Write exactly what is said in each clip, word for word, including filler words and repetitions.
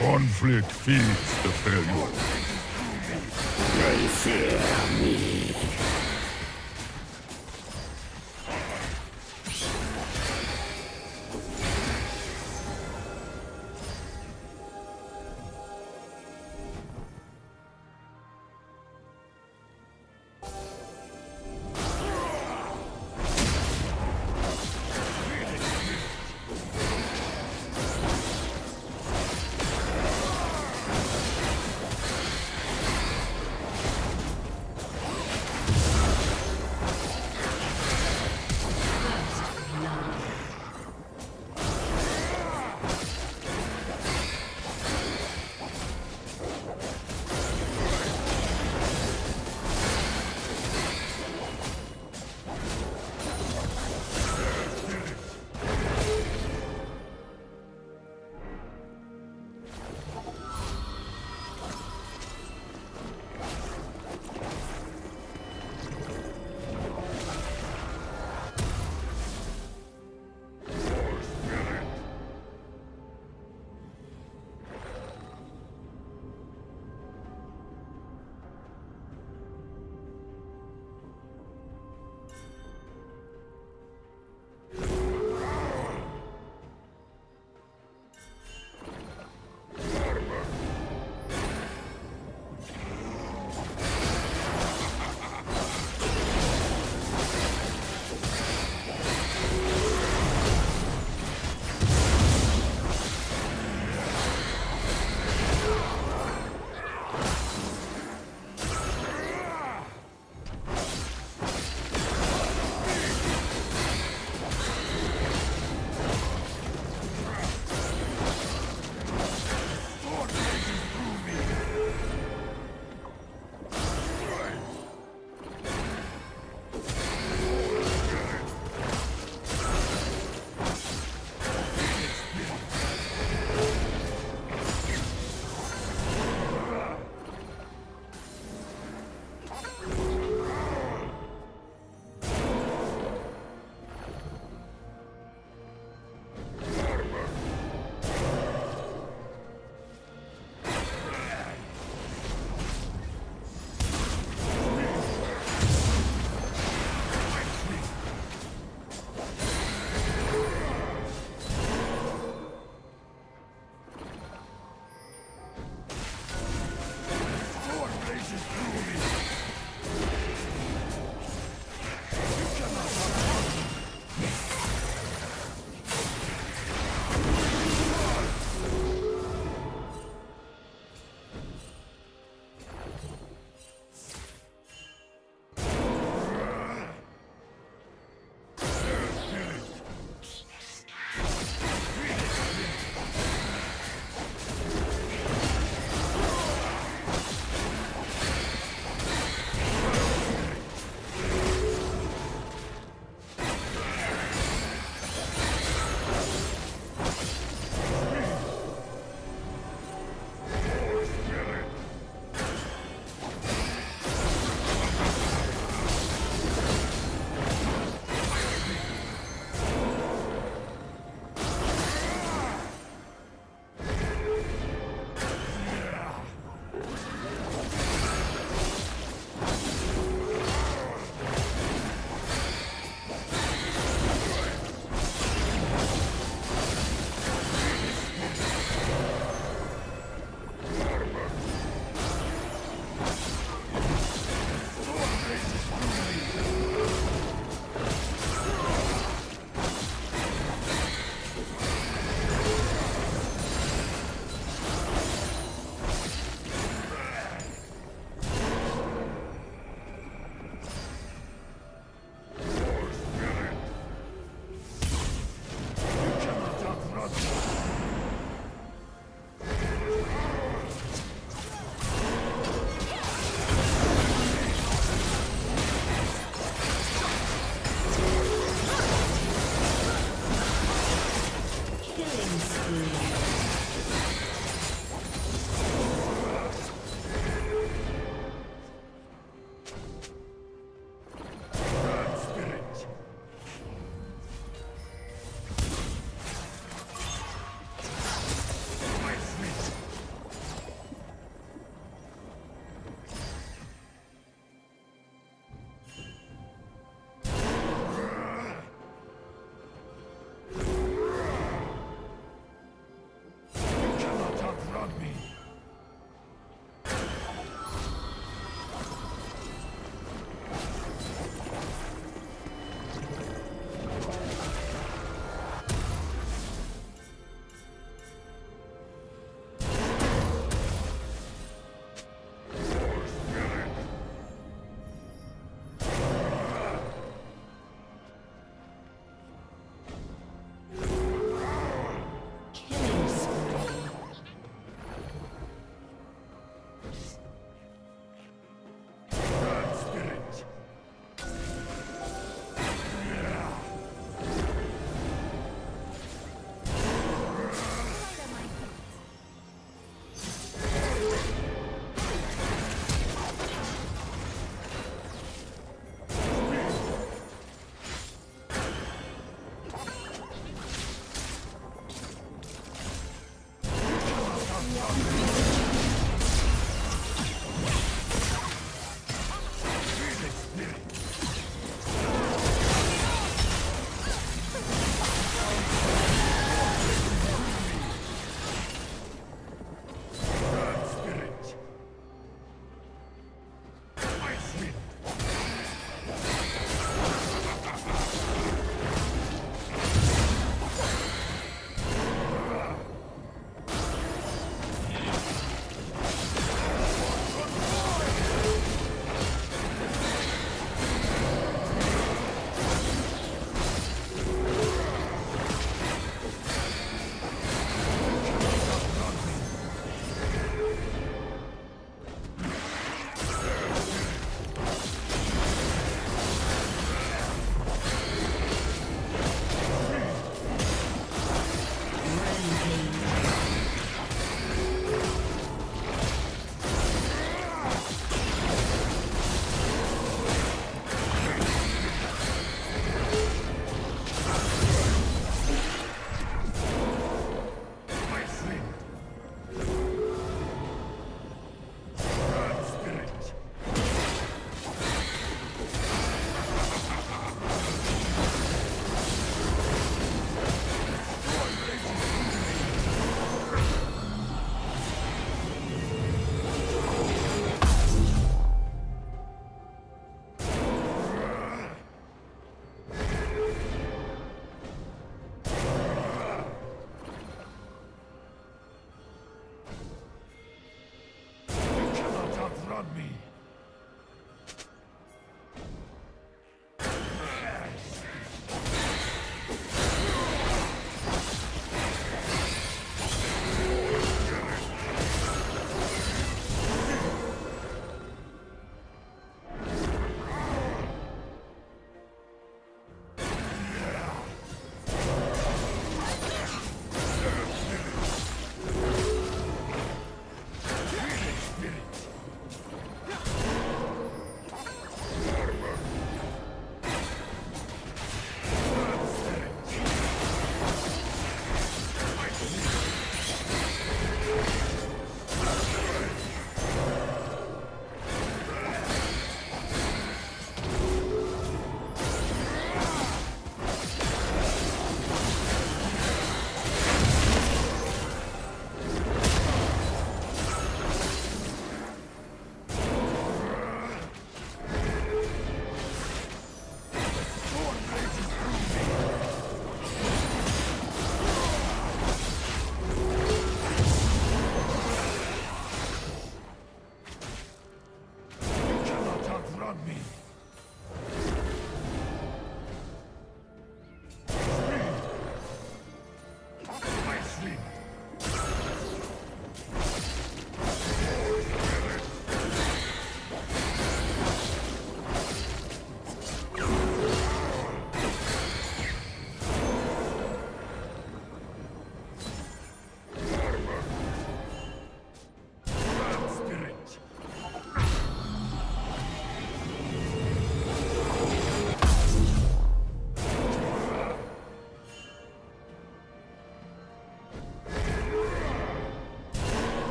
Conflict feeds the failure. They fear me.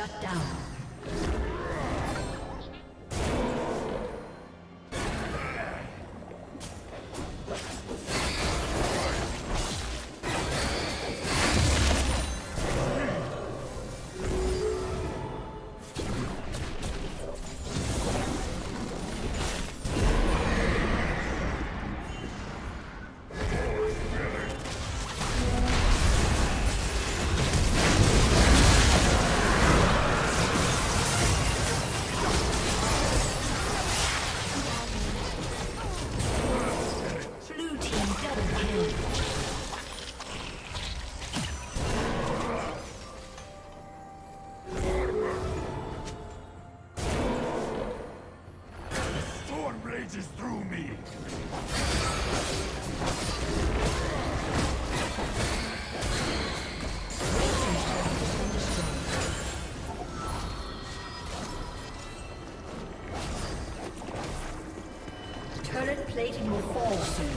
Shut down. Plating will fall soon.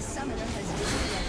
A summoner has disconnected.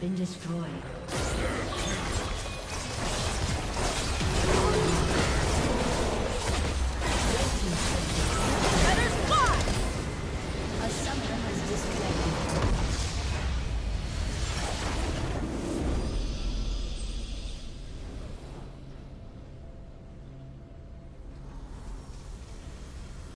been destroyed.